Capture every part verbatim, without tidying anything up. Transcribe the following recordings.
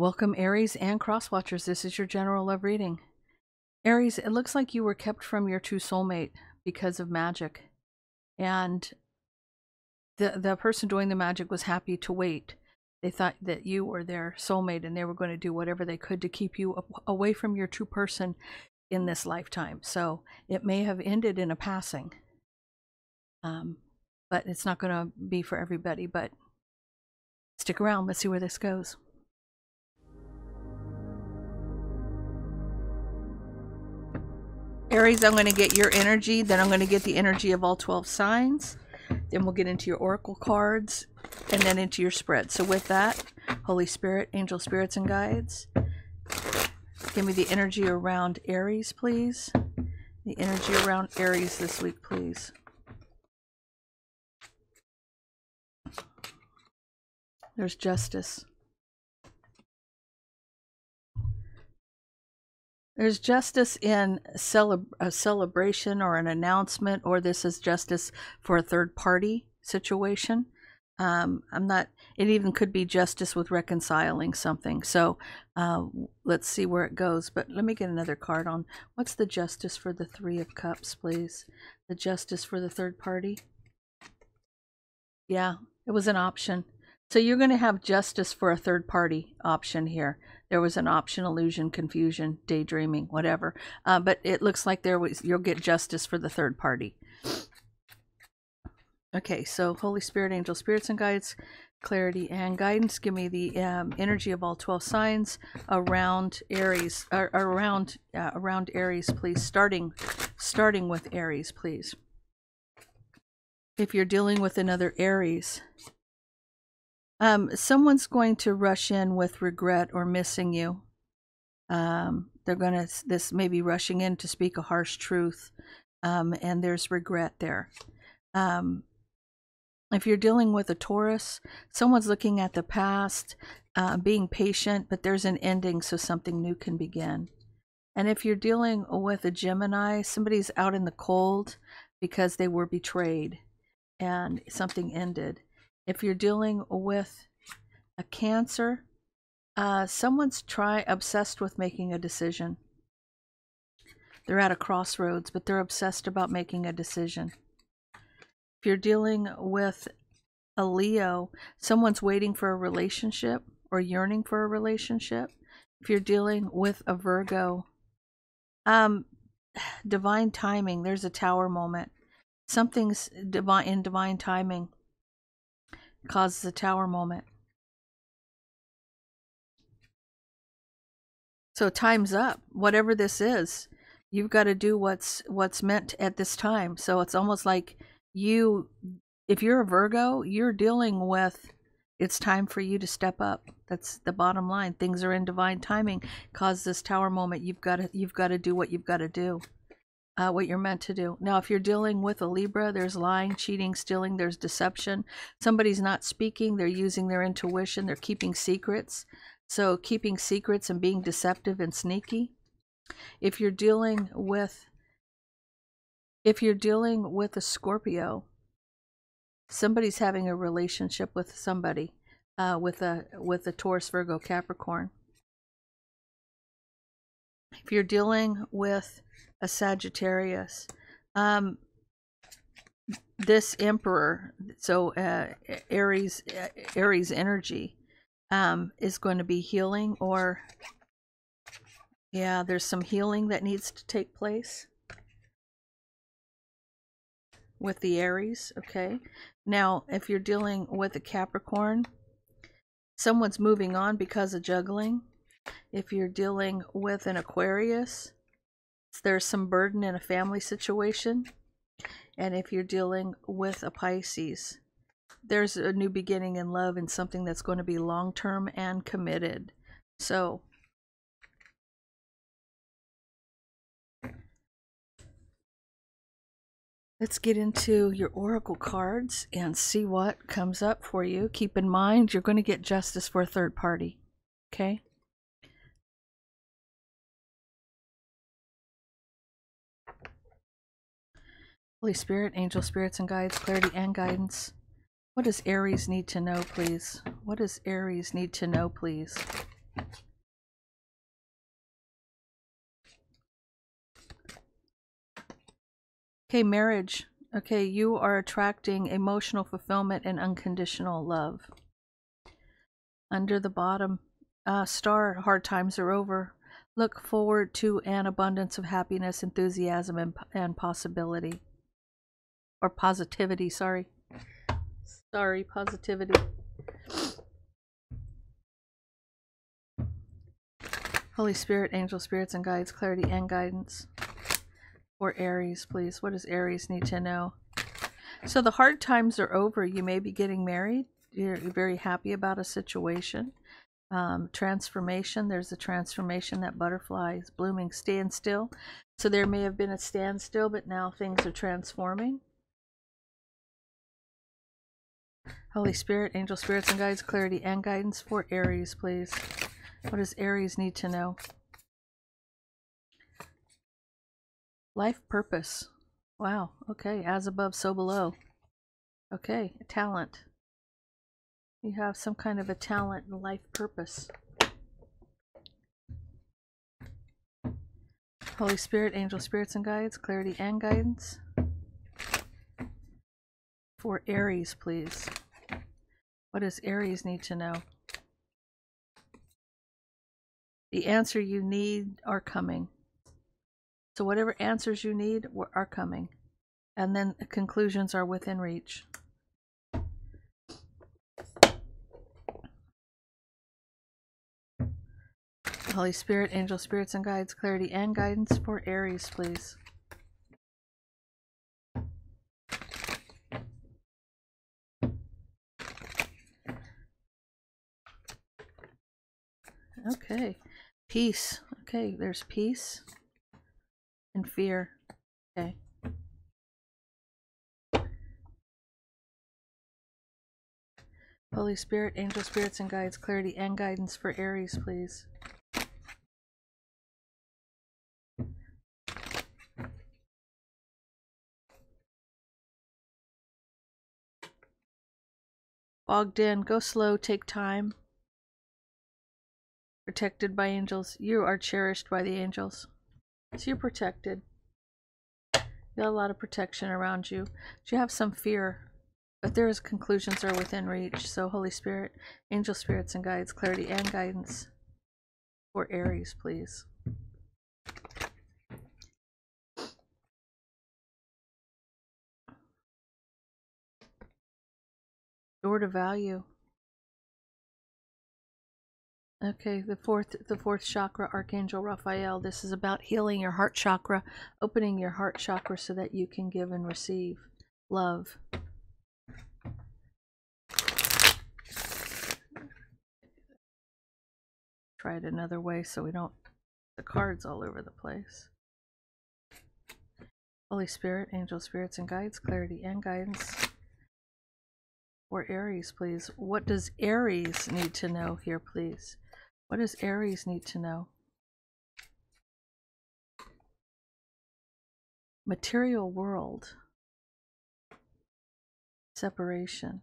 Welcome, Aries and Crosswatchers. This is your general love reading. Aries, it looks like you were kept from your true soulmate because of magic. And the, the person doing the magic was happy to wait. They thought that you were their soulmate and they were going to do whatever they could to keep you away from your true person in this lifetime. So it may have ended in a passing. Um, but it's not going to be for everybody. But stick around. Let's see where this goes. Aries, I'm going to get your energy, then I'm going to get the energy of all twelve signs, then we'll get into your oracle cards, and then into your spread. So with that, Holy Spirit, angel spirits and guides, give me the energy around Aries, please. The energy around Aries this week, please. There's justice. There's justice in cele a celebration or an announcement, or this is justice for a third party situation. Um, I'm not, it even could be justice with reconciling something. So uh, let's see where it goes. But let me get another card on. What's the justice for the Three of Cups, please? The justice for the third party. Yeah, it was an option. So you're going to have justice for a third party option here. There was an option, illusion, confusion, daydreaming, whatever. Uh, but it looks like there was, you'll get justice for the third party. Okay, so Holy Spirit, angel spirits and guides, clarity and guidance. Give me the um, energy of all twelve signs around Aries, or around uh, around Aries, please. Starting, starting with Aries, please. If you're dealing with another Aries. Um, someone's going to rush in with regret or missing you. Um, they're going to, this may be rushing in to speak a harsh truth. Um, and there's regret there. Um, if you're dealing with a Taurus, someone's looking at the past, uh, being patient, but there's an ending so something new can begin. And if you're dealing with a Gemini, somebody's out in the cold because they were betrayed and something ended. If you're dealing with a Cancer, uh, someone's try obsessed with making a decision. They're at a crossroads, but they're obsessed about making a decision. If you're dealing with a Leo, someone's waiting for a relationship or yearning for a relationship. If you're dealing with a Virgo, um, divine timing, there's a Tower moment. Something's divine, in divine timing. Causes a Tower moment. So time's up. Whatever this is, you've got to do what's what's meant at this time. So it's almost like you, if you're a Virgo, you're dealing with, it's time for you to step up. That's the bottom line. Things are in divine timing. Causes this Tower moment. You've got to you've got to do what you've got to do. Uh, what you're meant to do. Now, if you're dealing with a Libra, there's lying, cheating, stealing, there's deception. Somebody's not speaking, they're using their intuition, they're keeping secrets. So keeping secrets and being deceptive and sneaky. If you're dealing with, if you're dealing with a Scorpio, somebody's having a relationship with somebody, uh, with a, with a Taurus, Virgo, Capricorn. If you're dealing with a Sagittarius, um, this Emperor, so uh, Aries, Aries energy um, is going to be healing, or yeah, there's some healing that needs to take place with the Aries. Okay, now if you're dealing with a Capricorn, someone's moving on because of juggling. If you're dealing with an Aquarius, there's some burden in a family situation. And if you're dealing with a Pisces, there's a new beginning in love and something that's going to be long-term and committed. So let's get into your oracle cards and see what comes up for you. Keep in mind, you're going to get justice for a third party. Okay? Holy Spirit, angel spirits and guides, clarity and guidance. What does Aries need to know, please? What does Aries need to know, please? Okay, marriage. Okay, you are attracting emotional fulfillment and unconditional love. Under the bottom, uh, star, hard times are over. Look forward to an abundance of happiness, enthusiasm, and, and possibility. Or positivity, sorry. Sorry, positivity. Holy Spirit, angel spirits, and guides, clarity and guidance. Or Aries, please. What does Aries need to know? So the hard times are over. You may be getting married. You're very happy about a situation. Um, transformation. There's a transformation. That butterfly is blooming. Stand still. So there may have been a standstill, but now things are transforming. Holy Spirit, angel spirits, and guides, clarity and guidance for Aries, please. What does Aries need to know? Life purpose. Wow. Okay. As above, so below. Okay. Talent. You have some kind of a talent and life purpose. Holy Spirit, angel spirits and guides, clarity and guidance. For Aries, please. What does Aries need to know? The answer you need are coming. So whatever answers you need are coming. And then the conclusions are within reach. Holy Spirit, angel spirits and guides, clarity and guidance for Aries, please. Okay. Peace. Okay, there's peace. And fear. Okay. Holy Spirit, angel spirits and guides, clarity and guidance for Aries, please. Bogged in, go slow, take time. Protected by angels. You are cherished by the angels. So you're protected. You got a lot of protection around you. But you have some fear, but there is conclusions are within reach. So Holy Spirit, angel spirits and guides, clarity and guidance for Aries, please. Door to value. Okay, the fourth, the fourth chakra, Archangel Raphael. This is about healing your heart chakra, opening your heart chakra so that you can give and receive love. Try it another way so we don't the cards all over the place. Holy Spirit, angel spirits and guides, clarity and guidance. Or Aries, please. What does Aries need to know here, please? What does Aries need to know? Material world. Separation.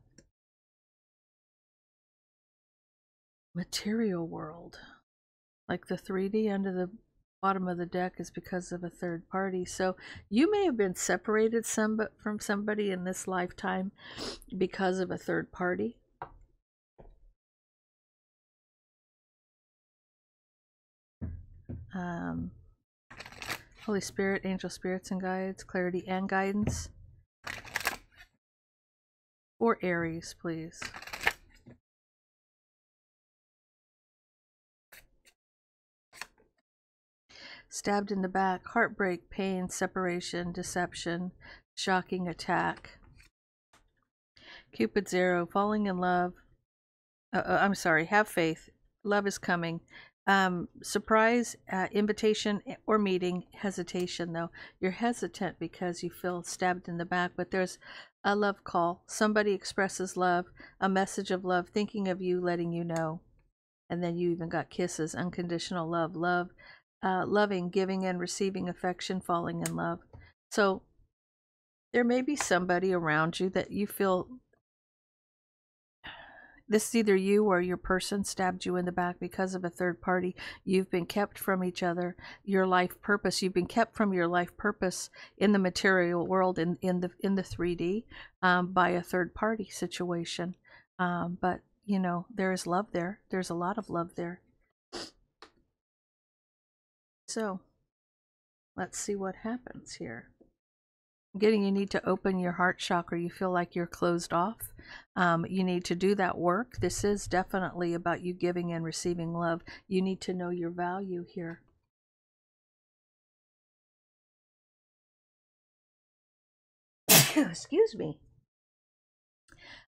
Material world. Like the three D under the bottom of the deck is because of a third party. So you may have been separated some from somebody in this lifetime because of a third party. Um, Holy Spirit, angel spirits and guides, clarity and guidance. Or Aries, please. Stabbed in the back, heartbreak, pain, separation, deception, shocking attack. Cupid's arrow, falling in love. Uh, I'm sorry, have faith. Love is coming. Um, surprise, uh, invitation, or meeting. Hesitation, though. You're hesitant because you feel stabbed in the back, but there's a love call. Somebody expresses love, a message of love, thinking of you, letting you know. And then you even got kisses, unconditional love, love. Uh, loving, giving, and receiving affection, falling in love. So there may be somebody around you that you feel This is either you or your person stabbed you in the back because of a third party. You've been kept from each other, your life purpose. You've been kept from your life purpose in the material world, in, in the in the three D, um, by a third party situation. Um, but, you know, there is love there. There's a lot of love there. So, let's see what happens here. I'm getting you need to open your heart chakra. You feel like you're closed off. Um, you need to do that work. This is definitely about you giving and receiving love. You need to know your value here. Excuse me.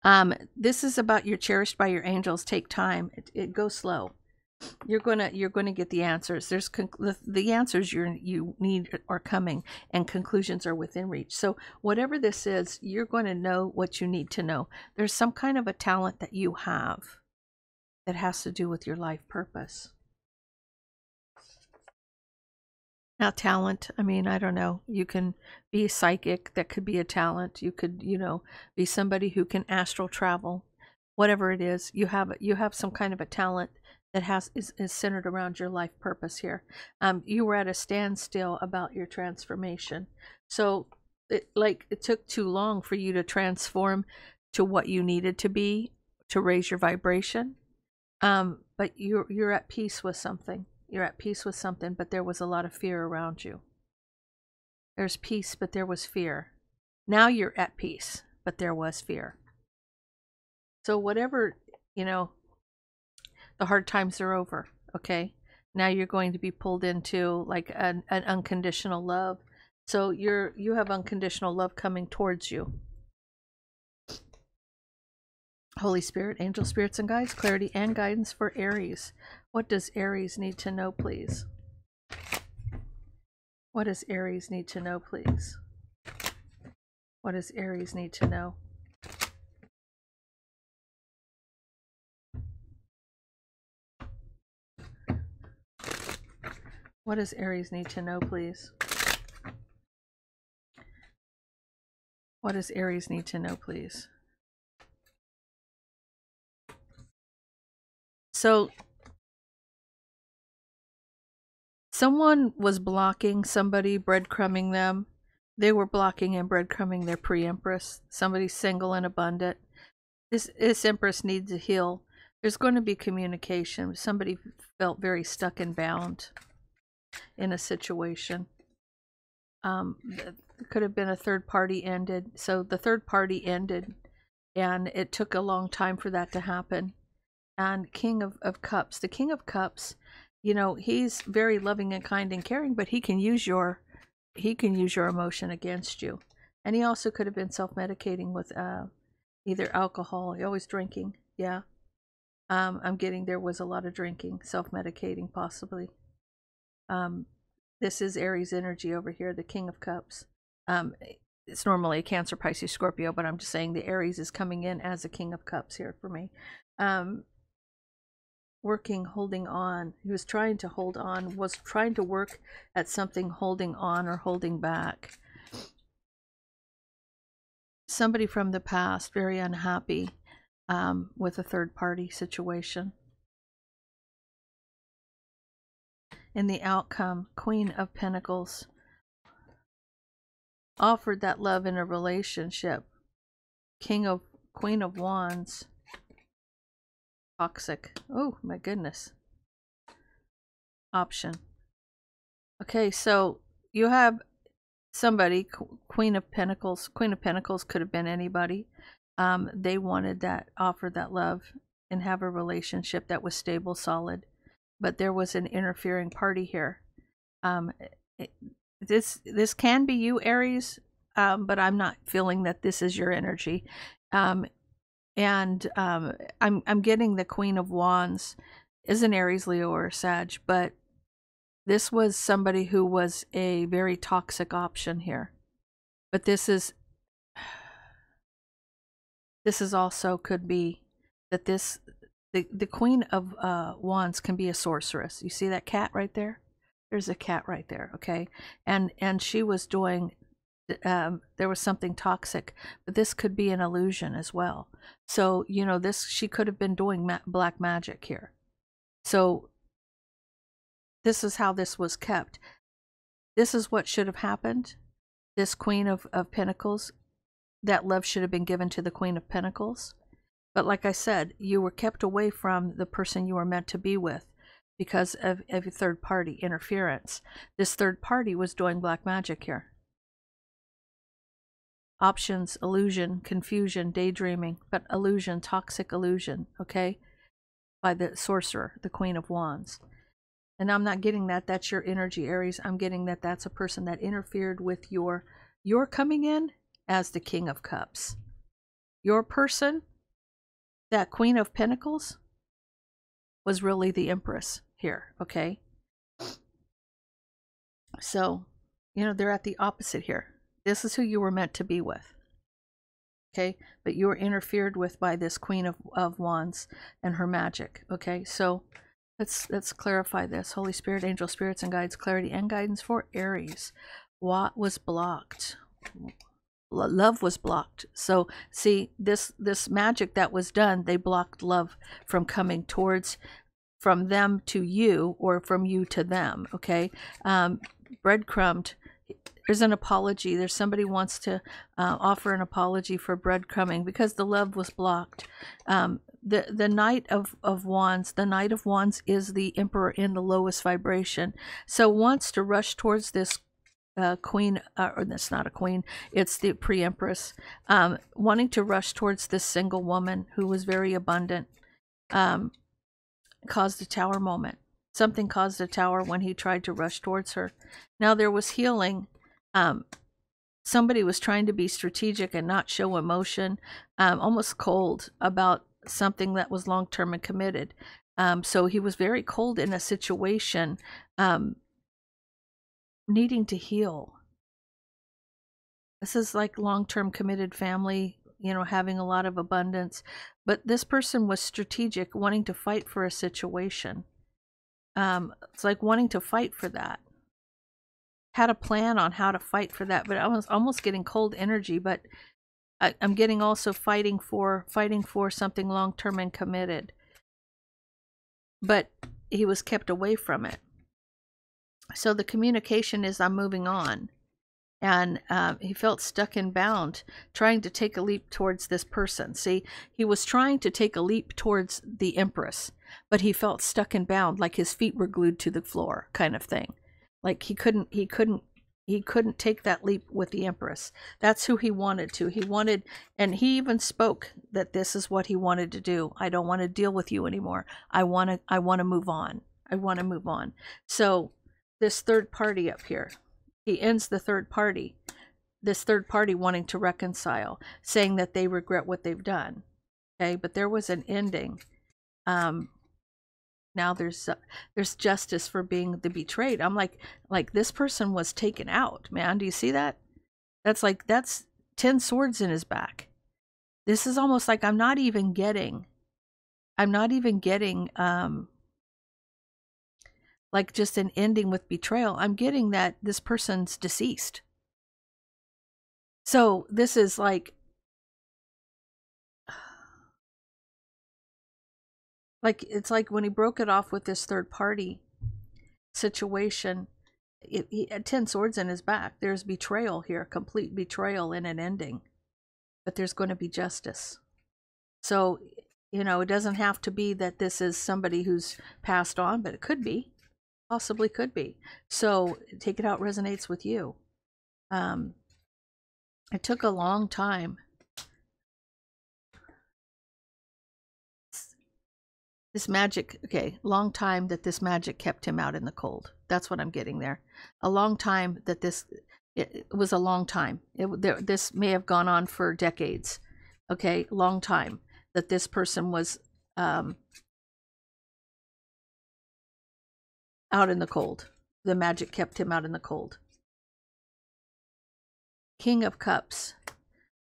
Um, this is about you're cherished by your angels. Take time. It, it goes slow. You're gonna you're gonna get the answers. There's the, the answers you you need are coming, and conclusions are within reach. So whatever this is, you're going to know what you need to know. There's some kind of a talent that you have that has to do with your life purpose. Now, talent, I mean, I don't know. You can be psychic. That could be a talent. You could, you know, be somebody who can astral travel. Whatever it is, you have you have some kind of a talent that has is, is centered around your life purpose here. Um, you were at a standstill about your transformation. So it like it took too long for you to transform to what you needed to be to raise your vibration. Um, but you're you're at peace with something. You're at peace with something, but there was a lot of fear around you. There's peace, but there was fear. Now you're at peace, but there was fear. So whatever, you know, the hard times are over, okay? Now you're going to be pulled into like an, an unconditional love. So you're you have unconditional love coming towards you. Holy Spirit, angel spirits and guides, clarity and guidance for Aries. What does Aries need to know, please? What does Aries need to know, please? What does Aries need to know? What does Aries need to know, please? What does Aries need to know, please? So, someone was blocking somebody, breadcrumbing them. They were blocking and breadcrumbing their pre-empress. Somebody's single and abundant. This, this empress needs a heal. There's going to be communication. Somebody felt very stuck and bound in a situation. Um, it could have been a third party ended. So the third party ended, and it took a long time for that to happen. And King of, of Cups. The King of Cups, you know, he's very loving and kind and caring, but he can use your, he can use your emotion against you. And he also could have been self-medicating with uh, either alcohol. He always drinking. Yeah. Um, I'm getting there was a lot of drinking, self-medicating possibly. Um, this is Aries energy over here, the King of Cups. Um, it's normally a Cancer, Pisces, Scorpio, but I'm just saying the Aries is coming in as a King of Cups here for me. Um, working, holding on. He was trying to hold on, was trying to work at something, holding on or holding back. Somebody from the past, very unhappy um, with a third party situation. In the outcome, Queen of Pentacles, offered that love in a relationship. King of Queen of Wands, toxic. Oh my goodness. Option. Okay, so you have somebody, Queen of Pentacles. Queen of Pentacles could have been anybody. Um, they wanted that, offered that love, and have a relationship that was stable, solid. But there was an interfering party here. Um, it, this this can be you, Aries, um, but I'm not feeling that this is your energy. Um, and um, I'm I'm getting the Queen of Wands is an Aries, Leo, or Sag, but this was somebody who was a very toxic option here. But this is this is also could be that this. The, the Queen of uh, Wands can be a sorceress. You see that cat right there? There's a cat right there, okay? And and she was doing um, there was something toxic, but this could be an illusion as well. So, you know, this, she could have been doing ma black magic here. So this is how this was kept. This is what should have happened. This Queen of, of Pentacles, that love should have been given to the Queen of Pentacles. But like I said, you were kept away from the person you were meant to be with because of, of your third party interference. This third party was doing black magic here. Options, illusion, confusion, daydreaming, but illusion, toxic illusion, okay? By the sorcerer, the Queen of Wands. And I'm not getting that. That's your energy, Aries. I'm getting that that's a person that interfered with your, your coming in as the King of Cups. Your person, that Queen of Pentacles, was really the Empress here, okay? So, you know, they're at the opposite here. This is who you were meant to be with, okay? But you were interfered with by this Queen of, of Wands and her magic, okay? So let's let's clarify this. Holy Spirit, angel spirits and guides, clarity and guidance for Aries. What was blocked? Love was blocked. So see, this this magic that was done, they blocked love from coming towards, from them to you, or from you to them, okay? Um, breadcrumbed. There's an apology. There's somebody wants to uh, offer an apology for breadcrumbing because the love was blocked. Um, the the Knight of, of Wands, the Knight of Wands is the Emperor in the lowest vibration. So wants to rush towards this Uh, queen, uh, or that's not a queen, it's the pre-empress, um, wanting to rush towards this single woman who was very abundant, um, caused a tower moment. Something caused a tower when he tried to rush towards her. Now there was healing. Um, somebody was trying to be strategic and not show emotion, um, almost cold about something that was long-term and committed. Um, so he was very cold in a situation, um, needing to heal. This is like long-term committed family, you know, having a lot of abundance, but this person was strategic, wanting to fight for a situation. Um, it's like wanting to fight for that. Had a plan on how to fight for that, but I was almost getting cold energy, but I, I'm getting also fighting for, fighting for something long-term and committed, but he was kept away from it. So the communication is, I'm moving on. And um, he felt stuck and bound, trying to take a leap towards this person. See, he was trying to take a leap towards the Empress, but he felt stuck and bound, like his feet were glued to the floor kind of thing. Like he couldn't, he couldn't, he couldn't take that leap with the Empress. That's who he wanted to. He wanted, and he even spoke that this is what he wanted to do. I don't want to deal with you anymore. I want to, I want to move on. I want to move on. So this third party up here, he ends the third party, this third party wanting to reconcile, saying that they regret what they've done, okay? But there was an ending. Um, now there's uh, there's justice for being the betrayed. I'm like, like this person was taken out, man. Do you see that? That's like, that's ten swords in his back. This is almost like I'm not even getting, I'm not even getting, um, like just an ending with betrayal. I'm getting that this person's deceased. So this is like, like, it's like when he broke it off with this third party situation, it, he had ten swords in his back. There's betrayal here, complete betrayal and an ending, but there's going to be justice. So, you know, it doesn't have to be that this is somebody who's passed on, but it could be. Possibly could be. So Take It Out resonates with you. Um, it took a long time. This magic, okay, long time that this magic kept him out in the cold. That's what I'm getting there. A long time that this, it, it was a long time. It, there, this may have gone on for decades. Okay, long time that this person was um, out in the cold. The magic kept him out in the cold. King of Cups,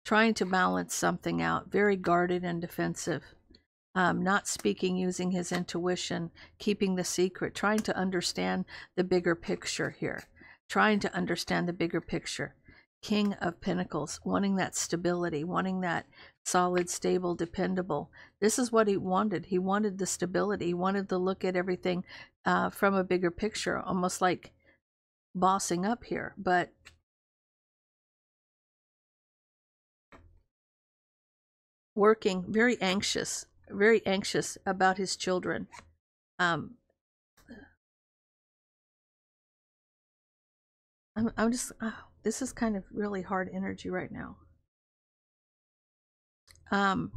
trying to balance something out, very guarded and defensive, um, not speaking, using his intuition, keeping the secret, trying to understand the bigger picture here, trying to understand the bigger picture. King of Pentacles, wanting that stability, wanting that solid, stable, dependable. This is what he wanted. He wanted the stability. He wanted to look at everything uh, from a bigger picture, almost like bossing up here. But working, very anxious, very anxious about his children. Um, I'm, I'm just... Oh. This is kind of really hard energy right now. Um,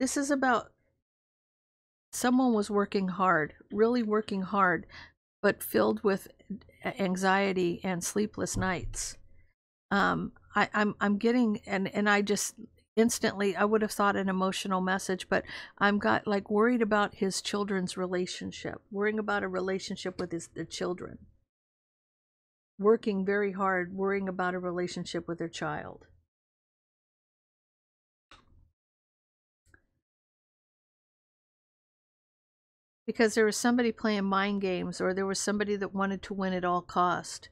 this is about someone was working hard, really working hard, but filled with anxiety and sleepless nights. Um, I, I'm I'm getting and and I just instantly I would have thought an emotional message, but I'm got like worried about his children's relationship, worrying about a relationship with his their children, working very hard, worrying about a relationship with their child. Because there was somebody playing mind games, or there was somebody that wanted to win at all cost.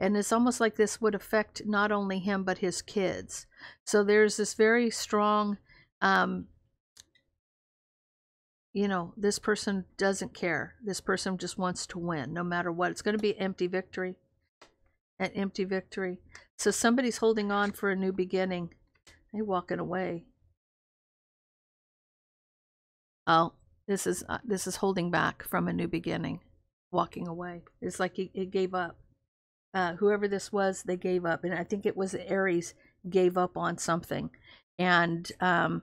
And it's almost like this would affect not only him, but his kids. So there's this very strong, um, you know, this person doesn't care. This person just wants to win no matter what. It's going to be an empty victory, an empty victory. So somebody's holding on for a new beginning. They're walking away. Oh, this is, uh, this is holding back from a new beginning, walking away. It's like he, he gave up. Uh, whoever this was, they gave up. And I think it was Aries gave up on something and um,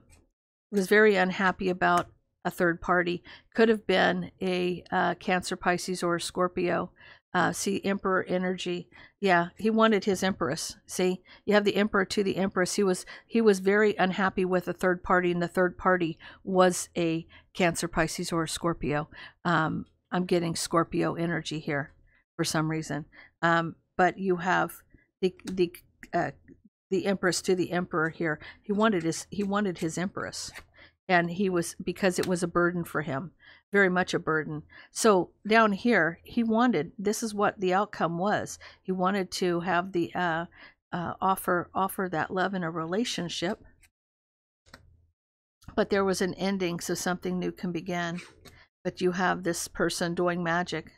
was very unhappy about a third party. Could have been a uh, Cancer, Pisces, or a Scorpio. Uh, see, Emperor energy. Yeah, he wanted his Empress. See, you have the Emperor to the Empress. He was, he was very unhappy with a third party, and the third party was a Cancer, Pisces, or a Scorpio. Um, I'm getting Scorpio energy here for some reason. Um, But you have the the uh, the Empress to the Emperor here. He wanted his he wanted his Empress, and he was, because it was a burden for him, very much a burden. So down here, he wanted, this is what the outcome was. He wanted to have the uh, uh, offer offer that love in a relationship, but there was an ending, so something new can begin. But you have this person doing magic.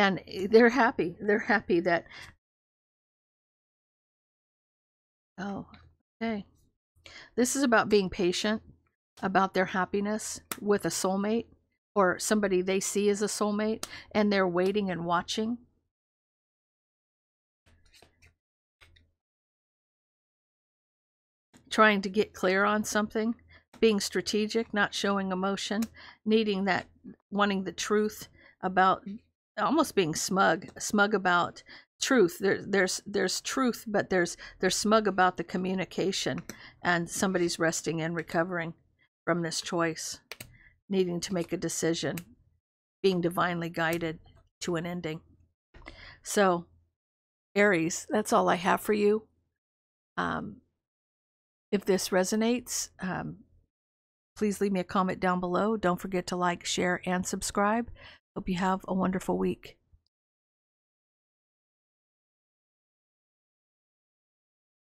And they're happy. They're happy that, oh, okay. This is about being patient, about their happiness with a soulmate or somebody they see as a soulmate, and they're waiting and watching. Trying to get clear on something, being strategic, not showing emotion, needing that, wanting the truth about, almost being smug, smug about truth. There, there's there's truth, but there's there's smug about the communication, and somebody's resting and recovering from this choice, needing to make a decision, being divinely guided to an ending. So, Aries, that's all I have for you. Um, if this resonates, um, please leave me a comment down below. Don't forget to like, share, and subscribe. Hope you have a wonderful week.